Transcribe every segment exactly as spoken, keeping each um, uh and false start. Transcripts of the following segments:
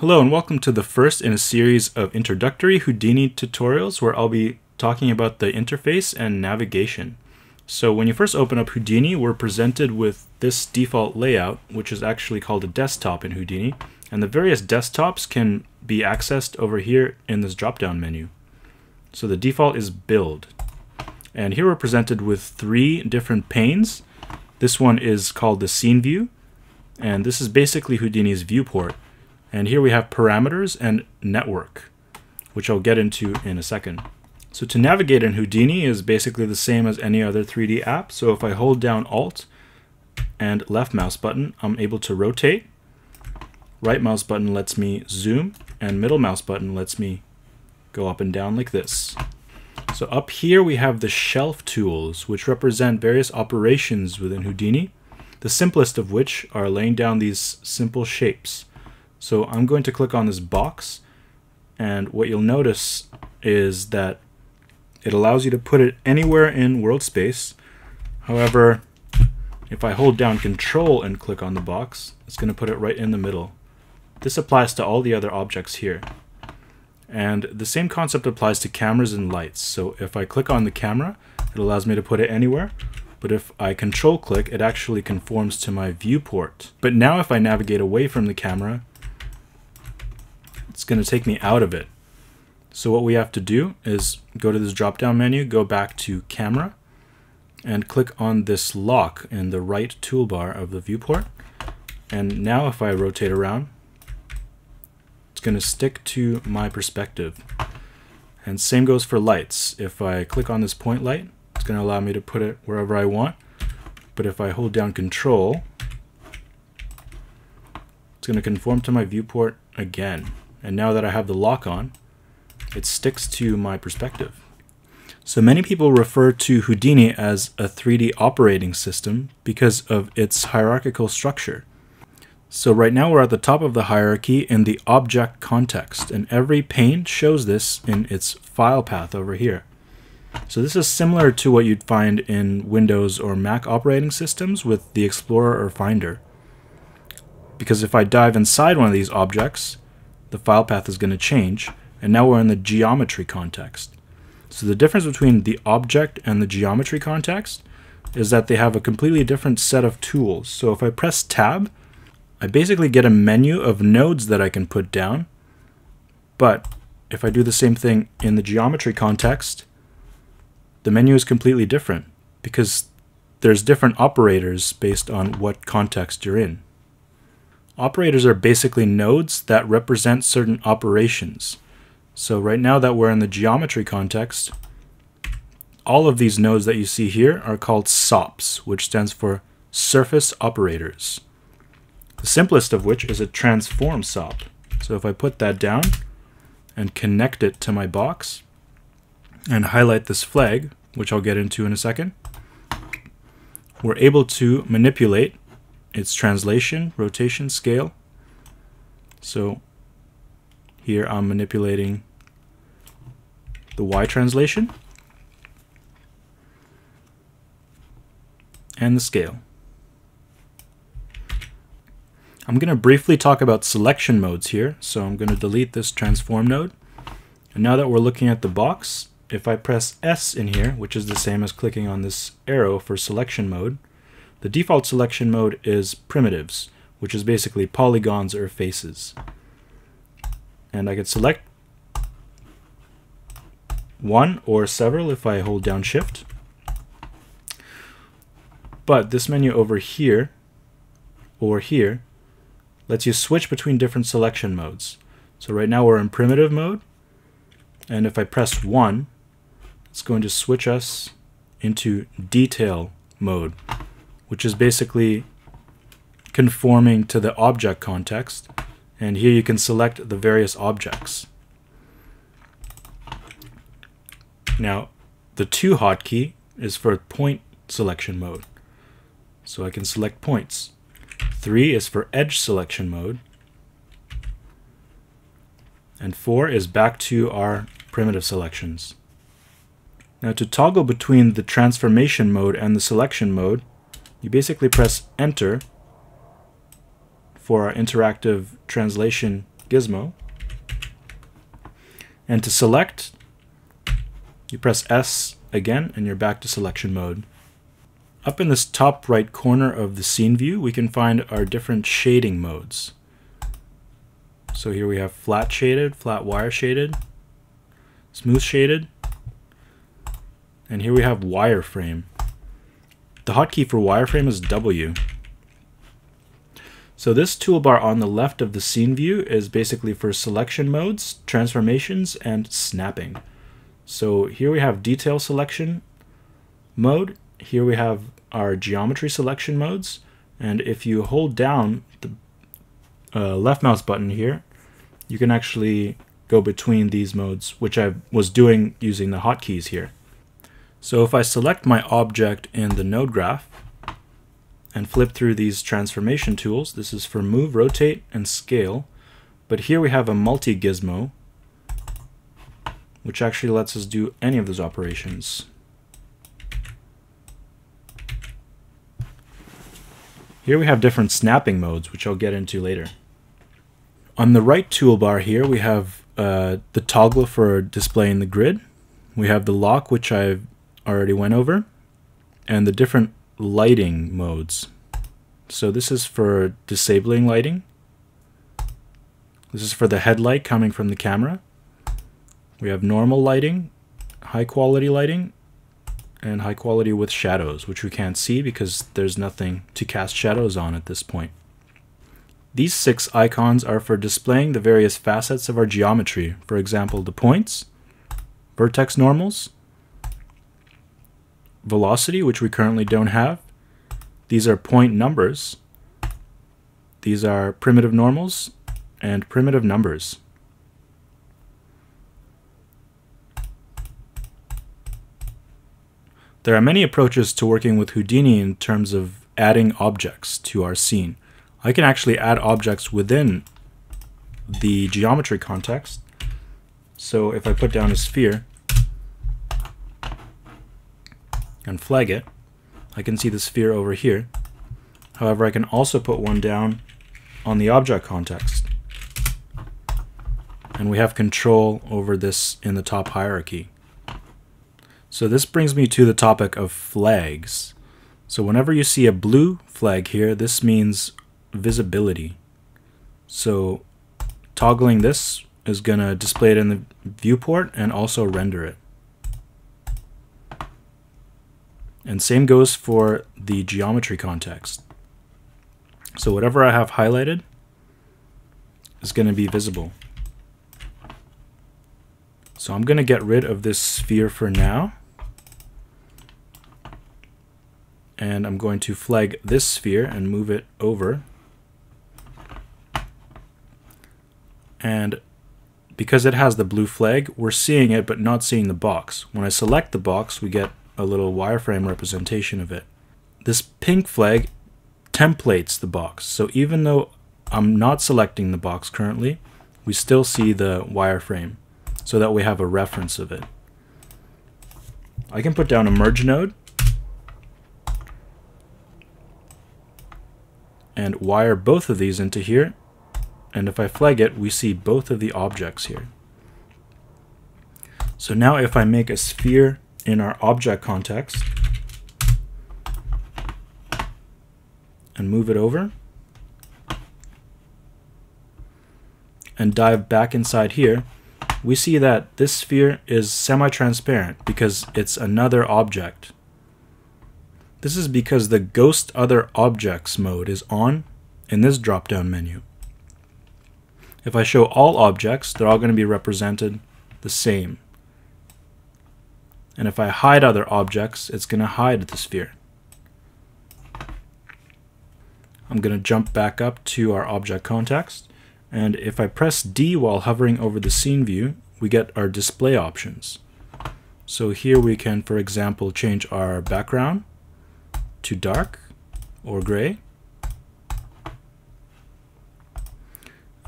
Hello and welcome to the first in a series of introductory Houdini tutorials where I'll be talking about the interface and navigation. So when you first open up Houdini, we're presented with this default layout, which is actually called a desktop in Houdini, and the various desktops can be accessed over here in this drop-down menu. So the default is Build. And here we're presented with three different panes. This one is called the Scene View, and this is basically Houdini's viewport. And here we have parameters and network, which I'll get into in a second. So to navigate in Houdini is basically the same as any other three D app. So if I hold down Alt and left mouse button, I'm able to rotate. Right mouse button lets me zoom, and middle mouse button lets me go up and down like this. So up here we have the shelf tools, which represent various operations within Houdini, the simplest of which are laying down these simple shapes. So I'm going to click on this box, and what you'll notice is that it allows you to put it anywhere in world space. However, if I hold down Control and click on the box, it's going to put it right in the middle. This applies to all the other objects here. And the same concept applies to cameras and lights. So if I click on the camera, it allows me to put it anywhere. But if I Control click, it actually conforms to my viewport. But now if I navigate away from the camera, it's going to take me out of it. So what we have to do is go to this drop-down menu, go back to camera, and click on this lock in the right toolbar of the viewport. And now if I rotate around, it's going to stick to my perspective. And same goes for lights. If I click on this point light, it's going to allow me to put it wherever I want. But if I hold down Control, it's going to conform to my viewport again. And now that I have the lock on, it sticks to my perspective. So many people refer to Houdini as a three D operating system because of its hierarchical structure. So right now we're at the top of the hierarchy in the object context, and every pane shows this in its file path over here. So this is similar to what you'd find in Windows or Mac operating systems with the Explorer or Finder. Because if I dive inside one of these objects, the file path is going to change, and now we're in the geometry context. So the difference between the object and the geometry context is that they have a completely different set of tools. So if I press Tab, I basically get a menu of nodes that I can put down. But if I do the same thing in the geometry context, the menu is completely different because there's different operators based on what context you're in. Operators are basically nodes that represent certain operations. So right now that we're in the geometry context, all of these nodes that you see here are called S O Ps, which stands for surface operators. The simplest of which is a transform S O P. So if I put that down and connect it to my box and highlight this flag, which I'll get into in a second, we're able to manipulate its translation, rotation, scale. So here I'm manipulating the Y translation and the scale. I'm going to briefly talk about selection modes here. So I'm going to delete this transform node. And now that we're looking at the box, if I press S in here, which is the same as clicking on this arrow for selection mode, the default selection mode is primitives, which is basically polygons or faces. And I can select one or several if I hold down Shift. But this menu over here or here lets you switch between different selection modes. So right now we're in primitive mode, and if I press one, it's going to switch us into detail mode, which is basically conforming to the object context. And here you can select the various objects. Now, the two hotkey is for point selection mode. So I can select points. Three is for edge selection mode. And four is back to our primitive selections. Now to toggle between the transformation mode and the selection mode, you basically press Enter for our interactive translation gizmo. And to select, you press S again, and you're back to selection mode. Up in this top right corner of the scene view, we can find our different shading modes. So here we have flat shaded, flat wire shaded, smooth shaded, and here we have wireframe. The hotkey for wireframe is W. So this toolbar on the left of the scene view is basically for selection modes, transformations, and snapping. So here we have detail selection mode. Here we have our geometry selection modes. And if you hold down the uh, left mouse button here, you can actually go between these modes, which I was doing using the hotkeys here. So if I select my object in the node graph and flip through these transformation tools, this is for move, rotate, and scale. But here we have a multi-gizmo, which actually lets us do any of those operations. Here we have different snapping modes, which I'll get into later. On the right toolbar here, we have uh, the toggle for displaying the grid. We have the lock, which I've already went over, and the different lighting modes. So this is for disabling lighting. This is for the headlight coming from the camera. We have normal lighting, high quality lighting, and high quality with shadows, which we can't see because there's nothing to cast shadows on at this point. These six icons are for displaying the various facets of our geometry. For example, the points, vertex normals, velocity, which we currently don't have. These are point numbers. These are primitive normals and primitive numbers. There are many approaches to working with Houdini in terms of adding objects to our scene. I can actually add objects within the geometry context. So if I put down a sphere and flag it, I can see the sphere over here. However, I can also put one down on the object context. And we have control over this in the top hierarchy. So this brings me to the topic of flags. So whenever you see a blue flag here, this means visibility. So toggling this is going to display it in the viewport and also render it. And same goes for the geometry context. So whatever I have highlighted is going to be visible. So I'm going to get rid of this sphere for now. And I'm going to flag this sphere and move it over. And because it has the blue flag, we're seeing it but not seeing the box. When I select the box, we get a little wireframe representation of it. This pink flag templates the box. So even though I'm not selecting the box currently, we still see the wireframe so that we have a reference of it. I can put down a merge node and wire both of these into here. And if I flag it, we see both of the objects here. So now if I make a sphere in our object context and move it over and dive back inside here, we see that this sphere is semi-transparent because it's another object. This is because the Ghost Other Objects mode is on in this drop-down menu. If I show all objects, they're all going to be represented the same. And if I hide other objects, it's going to hide the sphere. I'm going to jump back up to our object context. And if I press D while hovering over the scene view, we get our display options. So here we can, for example, change our background to dark or gray.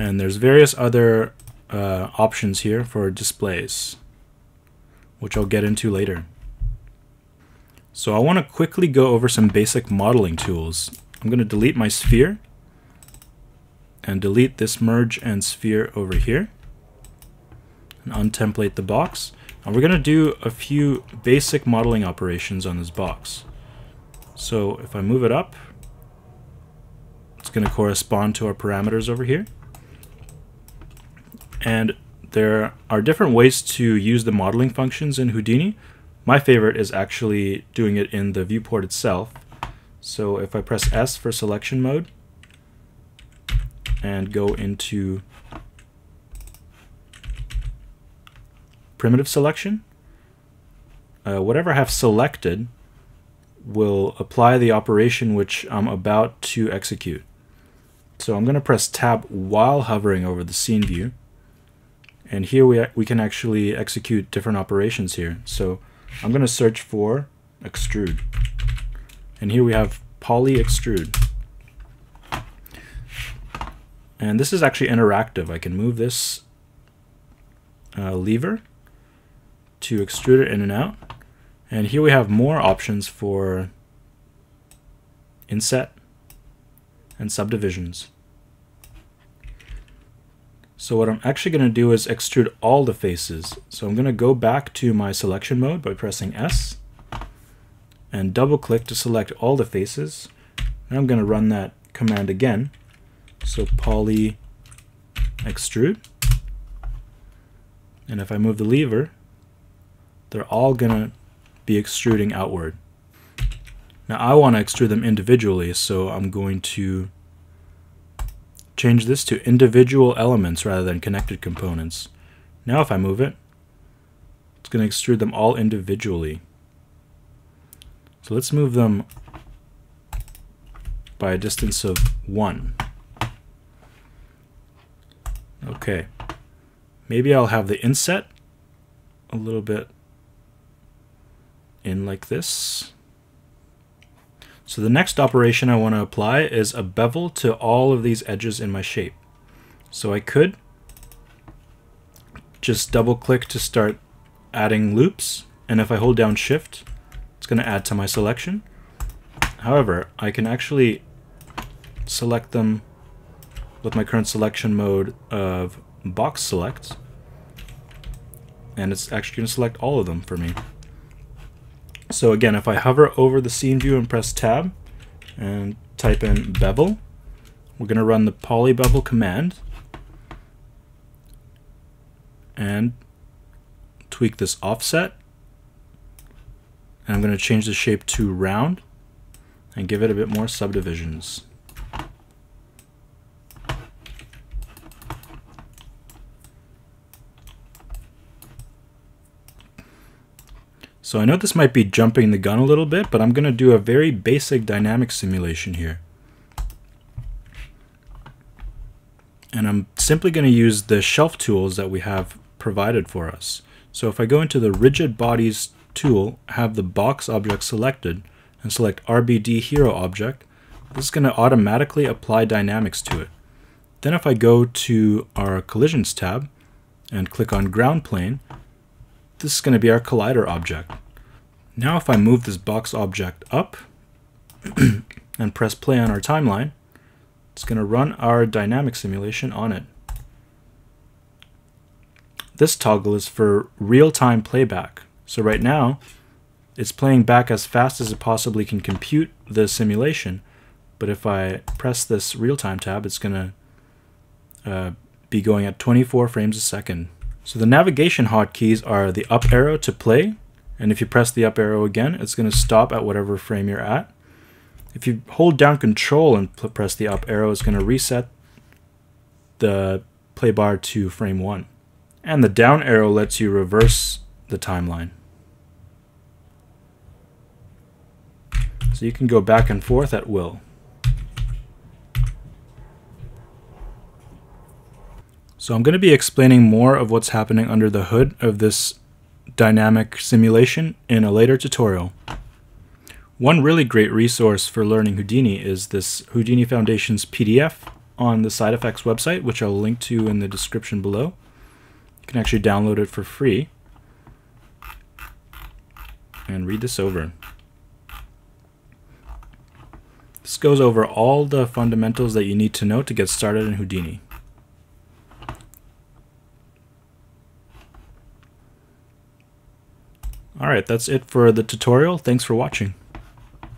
And there's various other uh, options here for displays, which I'll get into later. So I want to quickly go over some basic modeling tools. I'm going to delete my sphere and delete this merge and sphere over here and untemplate the box. And we're going to do a few basic modeling operations on this box. So if I move it up, it's going to correspond to our parameters over here. And there are different ways to use the modeling functions in Houdini. My favorite is actually doing it in the viewport itself. So if I press S for selection mode and go into primitive selection, uh, whatever I have selected will apply the operation which I'm about to execute. So I'm going to press Tab while hovering over the scene view. And here we, we can actually execute different operations here. So I'm going to search for extrude. And here we have poly extrude. And this is actually interactive. I can move this uh, lever to extrude it in and out. And here we have more options for inset and subdivisions. So what I'm actually going to do is extrude all the faces. So I'm going to go back to my selection mode by pressing S and double click to select all the faces. And I'm going to run that command again. So poly extrude. And if I move the lever, they're all going to be extruding outward. Now I want to extrude them individually, so I'm going to change this to individual elements rather than connected components. Now if I move it, it's going to extrude them all individually. So let's move them by a distance of one. Okay. Maybe I'll have the inset a little bit in like this. So the next operation I want to apply is a bevel to all of these edges in my shape. So I could just double click to start adding loops, and if I hold down shift, it's going to add to my selection. However, I can actually select them with my current selection mode of box select, and it's actually going to select all of them for me. So again, if I hover over the scene view and press Tab and type in bevel, we're going to run the poly bevel command and tweak this offset. And I'm going to change the shape to round and give it a bit more subdivisions. So I know this might be jumping the gun a little bit, but I'm going to do a very basic dynamic simulation here. And I'm simply going to use the shelf tools that we have provided for us. So if I go into the rigid bodies tool, have the box object selected, and select R B D hero object, this is going to automatically apply dynamics to it. Then if I go to our collisions tab and click on ground plane, this is going to be our collider object. Now if I move this box object up and press play on our timeline, it's going to run our dynamic simulation on it. This toggle is for real-time playback. So right now, it's playing back as fast as it possibly can compute the simulation. But if I press this real-time tab, it's going to uh, be going at twenty-four frames a second. So the navigation hotkeys are the up arrow to play, and if you press the up arrow again, it's going to stop at whatever frame you're at. If you hold down control and press the up arrow, it's going to reset the play bar to frame one. And the down arrow lets you reverse the timeline. So you can go back and forth at will. So I'm going to be explaining more of what's happening under the hood of this dynamic simulation in a later tutorial. One really great resource for learning Houdini is this Houdini Foundation's P D F on the SideFX website, which I'll link to in the description below. You can actually download it for free and read this over. This goes over all the fundamentals that you need to know to get started in Houdini. All right, that's it for the tutorial. Thanks for watching.